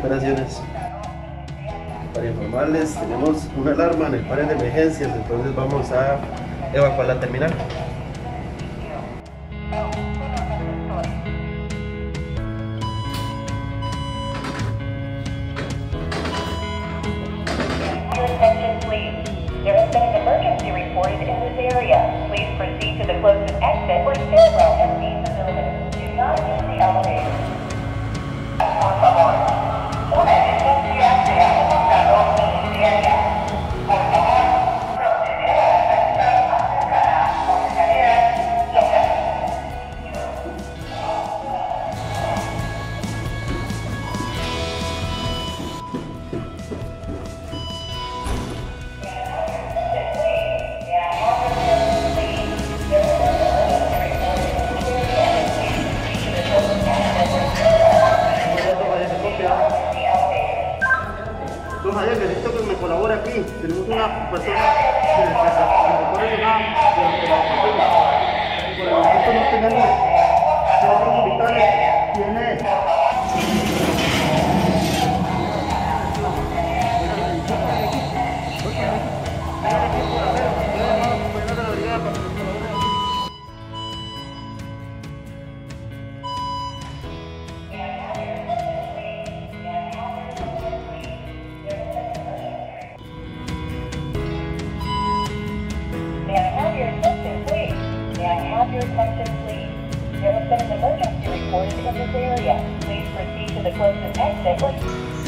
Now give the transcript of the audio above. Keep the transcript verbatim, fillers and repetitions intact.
operaciones. Para informarles, tenemos una alarma en el panel de emergencias, entonces vamos a evacuar la terminal. Tenemos una persona que se recorre de la por el momento no tenemos centros vitales, tiene there was an emergency reported in this area. Please proceed to the closest exit.